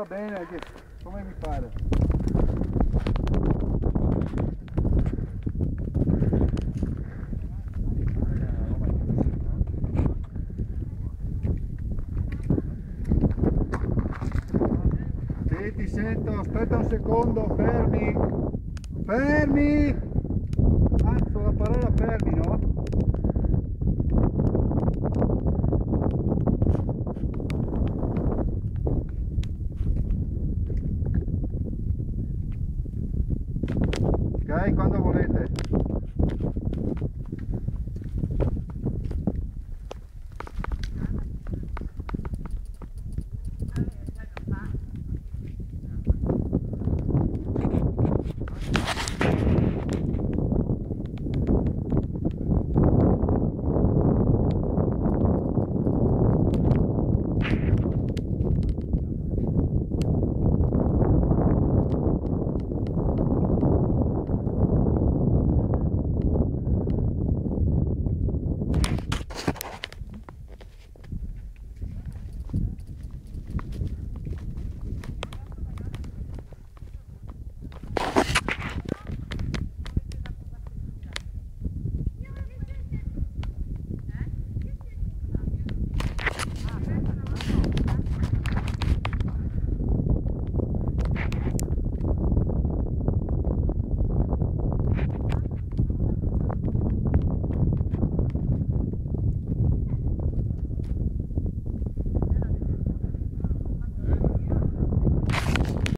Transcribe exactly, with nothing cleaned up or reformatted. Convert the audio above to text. Tá bem, né, Gui? Como é que me para? Sì, ti sento, aspetta un secondo, fermi! Fermi! Cazzo, la parola fermi, no? Ok, quando volete.